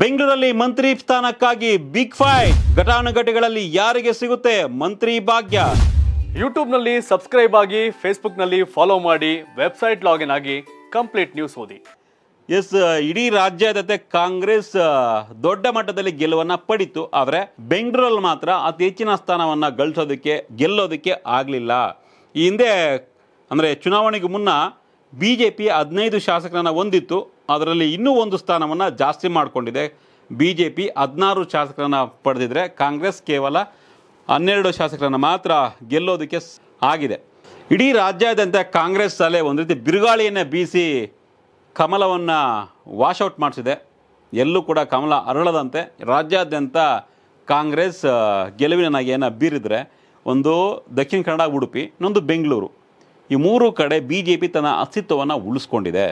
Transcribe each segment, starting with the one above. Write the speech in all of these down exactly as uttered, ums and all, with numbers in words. ಬೆಂಗಳೂರಲ್ಲಿ ಮಂತ್ರಿ ಸ್ಥಾನಕ್ಕಾಗಿ big fight, ಘಟಾನುಘಟಿಗಳಲ್ಲಿ ಯಾರಿಗೆ ಸಿಗುತ್ತೆ ಮಂತ್ರಿ ಭಾಗ್ಯ? ಯೂಟ್ಯೂಬ್ ನಲ್ಲಿ ಸಬ್ಸ್ಕ್ರೈಬ್ ಆಗಿ, ಫೇಸ್ಬುಕ್ ನಲ್ಲಿ ಫಾಲೋ ಮಾಡಿ, ವೆಬ್ಸೈಟ್ ಲಾಗಿನ್ ಆಗಿ ಕಂಪ್ಲೀಟ್ ನ್ಯೂಸ್ ಓದಿ. ಎಸ್, ಇಡೀ ರಾಜ್ಯದ ಕಾಂಗ್ರೆಸ್ ದೊಡ್ಡ ಮಟ್ಟದಲ್ಲಿ ಗೆಲುವನ್ನು ಪಡಿತು, ಆದರೆ ಬೆಂಗಳೂರಲ್ಲಿ ಮಾತ್ರ ಅತಿ ಹೆಚ್ಚಿನ ಸ್ಥಾನವನ್ನು ಗಳಿಸೋದಕ್ಕೆ ಗೆಲ್ಲೋದಕ್ಕೆ ಆಗಲಿಲ್ಲ. ಈ ಹಿಂದೆ ಅಂದರೆ ಚುನಾವಣೆಗೂ ಮುನ್ನ ಬಿ ಜೆ ಪಿ ಹದಿನೈದು ಶಾಸಕರನ್ನು ಹೊಂದಿತ್ತು, ಅದರಲ್ಲಿ ಇನ್ನೂ ಒಂದು ಸ್ಥಾನವನ್ನು ಜಾಸ್ತಿ ಮಾಡಿಕೊಂಡಿದೆ. ಬಿ ಜೆ ಪಿ ಹದಿನಾರು ಶಾಸಕರನ್ನು ಪಡೆದಿದ್ದರೆ ಕಾಂಗ್ರೆಸ್ ಕೇವಲ ಹನ್ನೆರಡು ಶಾಸಕರನ್ನು ಮಾತ್ರ ಗೆಲ್ಲೋದಕ್ಕೆ ಆಗಿದೆ. ಇಡೀ ರಾಜ್ಯಾದ್ಯಂತ ಕಾಂಗ್ರೆಸ್ ಅಲೆ ಒಂದು ರೀತಿ ಬಿರುಗಾಳಿಯನ್ನು ಬೀಸಿ ಕಮಲವನ್ನು ವಾಶೌಟ್ ಮಾಡಿಸಿದೆ. ಎಲ್ಲೂ ಕೂಡ ಕಮಲ ಅರಳದಂತೆ ರಾಜ್ಯಾದ್ಯಂತ ಕಾಂಗ್ರೆಸ್ ಗೆಲುವಿನ ನಗೆಯನ್ನು ಬೀರಿದರೆ, ಒಂದು ದಕ್ಷಿಣ ಕನ್ನಡ, ಉಡುಪಿ, ಇನ್ನೊಂದು ಬೆಂಗಳೂರು, ಈ ಮೂರು ಕಡೆ ಬಿ ಜೆ ಪಿ ತನ್ನ ಅಸ್ತಿತ್ವವನ್ನು ಉಳಿಸ್ಕೊಂಡಿದೆ.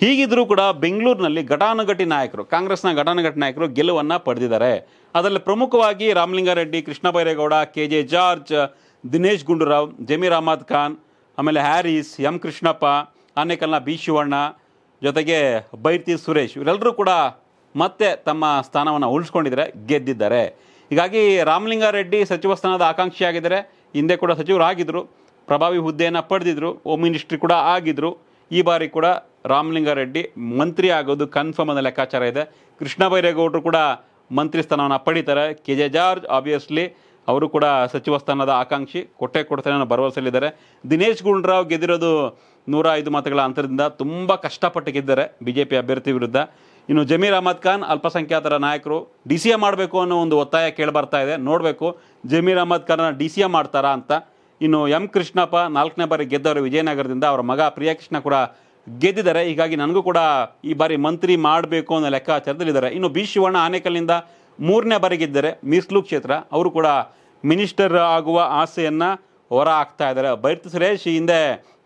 ಹೀಗಿದ್ದರೂ ಕೂಡ ಬೆಂಗಳೂರಿನಲ್ಲಿ ಘಟಾನುಘಟಿ ನಾಯಕರು, ಕಾಂಗ್ರೆಸ್ನ ಘಟಾನುಘಟಿ ನಾಯಕರು ಗೆಲುವನ್ನು ಪಡೆದಿದ್ದಾರೆ. ಅದರಲ್ಲಿ ಪ್ರಮುಖವಾಗಿ Ramalinga Reddy, Krishna Byregowda, K J George, Dinesh Gundu Rao, Zameer Ahmed Khan, ಆಮೇಲೆ ಹ್ಯಾರಿಸ್, ಯಮ್ ಕೃಷ್ಣಪ್ಪ, ಆನೇಕಲ್ನ ಬಿ ಶಿವಾಣ್ಣ, ಜೊತೆಗೆ ಬೈರಾಠಿ ಸುರೇಶ್, ಇವರೆಲ್ಲರೂ ಕೂಡ ಮತ್ತೆ ತಮ್ಮ ಸ್ಥಾನವನ್ನು ಉಳಿಸ್ಕೊಂಡಿದ್ದಾರೆ, ಗೆದ್ದಿದ್ದಾರೆ. ಹೀಗಾಗಿ ರಾಮಲಿಂಗಾ ರೆಡ್ಡಿ ಸಚಿವ ಸ್ಥಾನದ ಆಕಾಂಕ್ಷಿಯಾಗಿದ್ದಾರೆ. ಹಿಂದೆ ಕೂಡ ಸಚಿವರಾಗಿದ್ದರು, ಪ್ರಭಾವಿ ಹುದ್ದೆಯನ್ನು ಪಡೆದಿದ್ದರು, ಹೋಮ್ ಮಿನಿಸ್ಟ್ರಿ ಕೂಡ ಆಗಿದ್ದರು. ಈ ಬಾರಿ ಕೂಡ ರಾಮಲಿಂಗಾ ರೆಡ್ಡಿ ಮಂತ್ರಿ ಆಗೋದು ಕನ್ಫರ್ಮ್ ಅನ್ನೋ ಲೆಕ್ಕಾಚಾರ ಇದೆ. ಕೃಷ್ಣ ಬೈರೇಗೌಡರು ಕೂಡ ಮಂತ್ರಿ ಸ್ಥಾನವನ್ನು ಪಡೀತಾರೆ. ಕೆ ಜೆ ಜಾರ್ಜ್ ಆಬ್ವಿಯಸ್ಲಿ ಅವರು ಕೂಡ ಸಚಿವ ಸ್ಥಾನದ ಆಕಾಂಕ್ಷಿ, ಕೊಟ್ಟೆ ಕೊಡ್ತಾನೆ ಅನ್ನೋ ಭರವಸೆಯಲ್ಲಿದ್ದಾರೆ. ದಿನೇಶ್ ಗುಂಡೂರಾವ್ ಗೆದ್ದಿರೋದು ನೂರ ಐದು ಮತಗಳ ಅಂತರದಿಂದ ತುಂಬ ಕಷ್ಟಪಟ್ಟು ಗೆದ್ದರೆ ಬಿ ಜೆ ಪಿ ಅಭ್ಯರ್ಥಿ ವಿರುದ್ಧ. ಇನ್ನು ಜಮೀರ್ ಅಹಮದ್ ಖಾನ್ ಅಲ್ಪಸಂಖ್ಯಾತರ ನಾಯಕರು, ಡಿ ಸಿ ಎ ಮಾಡಬೇಕು ಅನ್ನೋ ಒಂದು ಒತ್ತಾಯ ಕೇಳಿಬರ್ತಾ ಇದೆ. ನೋಡಬೇಕು ಜಮೀರ್ ಅಹಮದ್ ಖಾನ್ನ ಡಿ ಸಿ ಎ ಮಾಡ್ತಾರಾ ಅಂತ. ಇನ್ನು ಎಂ ಕೃಷ್ಣಪ್ಪ ನಾಲ್ಕನೇ ಬಾರಿ ಗೆದ್ದವರು ವಿಜಯನಗರದಿಂದ, ಅವರ ಮಗ ಪ್ರಿಯಕೃಷ್ಣ ಕೂಡ ಗೆದ್ದಿದ್ದಾರೆ. ಹೀಗಾಗಿ ನನಗೂ ಕೂಡ ಈ ಬಾರಿ ಮಂತ್ರಿ ಮಾಡಬೇಕು ಅನ್ನೋ ಲೆಕ್ಕಾಚಾರದಲ್ಲಿದ್ದಾರೆ. ಇನ್ನು ಬಿ ಶಿವಣ್ಣ ಆನೇಕಲ್ನಿಂದ ಮೂರನೇ ಬಾರಿ ಗೆದ್ದರೆ, ಮೀಸಲು ಕ್ಷೇತ್ರ, ಅವರು ಕೂಡ ಮಿನಿಸ್ಟರ್ ಆಗುವ ಆಸೆಯನ್ನು ಹೊರ ಹಾಕ್ತಾ ಇದ್ದಾರೆ. ಬೈರಾಠಿ ಸುರೇಶ್ ಹಿಂದೆ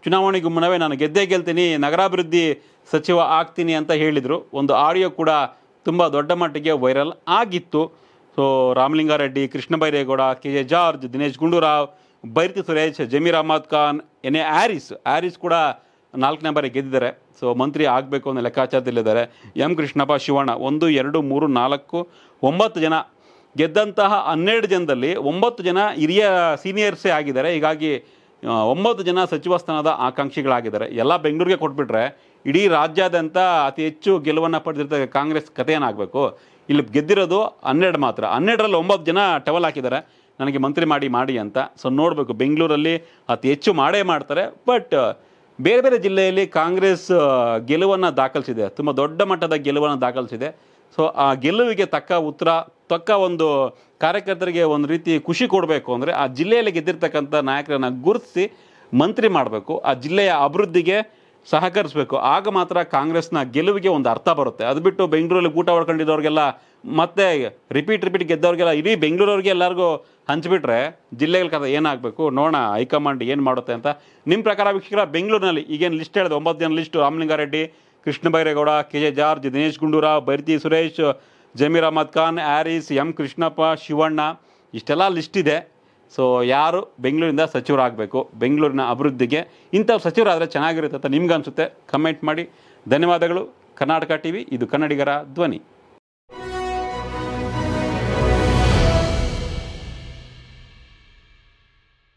ಚುನಾವಣೆಗೂ ಮುನ್ನವೇ ನಾನು ಗೆದ್ದೇ ಗೆಲ್ತೀನಿ, ನಗರಾಭಿವೃದ್ಧಿ ಸಚಿವ ಆಗ್ತೀನಿ ಅಂತ ಹೇಳಿದರು. ಒಂದು ಆಡಿಯೋ ಕೂಡ ತುಂಬ ದೊಡ್ಡ ಮಟ್ಟಿಗೆ ವೈರಲ್ ಆಗಿತ್ತು. So Ramalinga Reddy, Krishna Byregowda, K J George, Dinesh Gundu Rao, Byrathi Suresh, Zameer Ahmed Khan, N A Haris Haris ಕೂಡ ನಾಲ್ಕನೇ ಬಾರಿ ಗೆದ್ದಿದ್ದಾರೆ. ಸೊ ಮಂತ್ರಿ ಆಗಬೇಕು ಅನ್ನೋ ಲೆಕ್ಕಾಚಾರದಲ್ಲಿದ್ದಾರೆ. ಎಂ ಕೃಷ್ಣಪ್ಪ, ಶಿವಣ್ಣ, ಒಂದು ಎರಡು ಮೂರು ನಾಲ್ಕು ಒಂಬತ್ತು ಜನ ಗೆದ್ದಂತಹ ಹನ್ನೆರಡು ಜನದಲ್ಲಿ ಒಂಬತ್ತು ಜನ ಹಿರಿಯ ಸೀನಿಯರ್ಸೇ ಆಗಿದ್ದಾರೆ. ಹೀಗಾಗಿ ಒಂಬತ್ತು ಜನ ಸಚಿವ ಸ್ಥಾನದ ಆಕಾಂಕ್ಷಿಗಳಾಗಿದ್ದಾರೆ. ಎಲ್ಲ ಬೆಂಗಳೂರಿಗೆ ಕೊಟ್ಬಿಟ್ರೆ ಇಡೀ ರಾಜ್ಯಾದ್ಯಂತ ಅತಿ ಹೆಚ್ಚು ಗೆಲುವನ್ನು ಪಡೆದಿರ್ತಕ್ಕ ಕಾಂಗ್ರೆಸ್ ಕಥೆ ಏನಾಗಬೇಕು? ಇಲ್ಲಿ ಗೆದ್ದಿರೋದು ಹನ್ನೆರಡು ಮಾತ್ರ, ಹನ್ನೆರಡರಲ್ಲಿ ಒಂಬತ್ತು ಜನ ಟವಲ್ ಹಾಕಿದ್ದಾರೆ, ನನಗೆ ಮಂತ್ರಿ ಮಾಡಿ ಮಾಡಿ ಅಂತ. ಸೊ ನೋಡಬೇಕು, ಬೆಂಗಳೂರಲ್ಲಿ ಅತಿ ಹೆಚ್ಚು ಮಾಡೇ ಮಾಡ್ತಾರೆ. ಬಟ್ ಬೇರೆ ಬೇರೆ ಜಿಲ್ಲೆಯಲ್ಲಿ ಕಾಂಗ್ರೆಸ್ ಗೆಲುವನ್ನು ದಾಖಲಿಸಿದೆ, ತುಂಬ ದೊಡ್ಡ ಮಟ್ಟದ ಗೆಲುವನ್ನು ದಾಖಲಿಸಿದೆ. ಸೊ ಆ ಗೆಲುವಿಗೆ ತಕ್ಕ ಉತ್ತರ, ತಕ್ಕ ಒಂದು ಕಾರ್ಯಕರ್ತರಿಗೆ ಒಂದು ರೀತಿ ಖುಷಿ ಕೊಡಬೇಕು ಅಂದರೆ ಆ ಜಿಲ್ಲೆಯಲ್ಲಿ ಗೆದ್ದಿರ್ತಕ್ಕಂಥ ನಾಯಕರನ್ನು ಗುರುತಿಸಿ ಮಂತ್ರಿ ಮಾಡಬೇಕು, ಆ ಜಿಲ್ಲೆಯ ಅಭಿವೃದ್ಧಿಗೆ ಸಹಕರಿಸಬೇಕು. ಆಗ ಮಾತ್ರ ಕಾಂಗ್ರೆಸ್ನ ಗೆಲುವಿಗೆ ಒಂದು ಅರ್ಥ ಬರುತ್ತೆ. ಅದು ಬಿಟ್ಟು ಬೆಂಗಳೂರಲ್ಲಿ ಊಟ ಹೊಡ್ಕೊಂಡಿದ್ದವ್ರಿಗೆಲ್ಲ, ಮತ್ತೆ ರಿಪೀಟ್ ರಿಪೀಟ್ ಗೆದ್ದವ್ರಿಗೆಲ್ಲ, ಇಡೀ ಬೆಂಗಳೂರವ್ರಿಗೆ ಎಲ್ಲರಿಗೂ ಹಂಚಿಬಿಟ್ರೆ ಜಿಲ್ಲೆಗಳ ಕಥೆ ಏನಾಗಬೇಕು ನೋಡೋಣ, ಹೈಕಮಾಂಡ್ ಏನು ಮಾಡುತ್ತೆ ಅಂತ. ನಿಮ್ಮ ಪ್ರಕಾರ ವೀಕ್ಷಕರ, ಬೆಂಗಳೂರಿನಲ್ಲಿ ಈಗೇನು ಲಿಸ್ಟ್ ಹೇಳಿದೆ, ಒಂಬತ್ತು ಜನ list, Ramalinga Reddy, Krishna Byregowda, K J George, Dinesh Gundu Rao, Byrathi Suresh, Zameer Ahmed Khan, Haris, M Krishnappa, Shivanna, ಇಷ್ಟೆಲ್ಲ ಲಿಸ್ಟ್ ಇದೆ. ಸೊ ಯಾರು ಬೆಂಗಳೂರಿಂದ ಸಚಿವರಾಗಬೇಕು, ಬೆಂಗಳೂರಿನ ಅಭಿವೃದ್ಧಿಗೆ ಇಂಥ ಸಚಿವರಾದರೆ ಚೆನ್ನಾಗಿರುತ್ತೆ ಅಂತ ನಿಮ್ಗೆ ಅನಿಸುತ್ತೆ? ಕಮೆಂಟ್ ಮಾಡಿ. ಧನ್ಯವಾದಗಳು. ಕರ್ನಾಟಕ ಟಿವಿ, ಇದು ಕನ್ನಡಿಗರ ಧ್ವನಿ.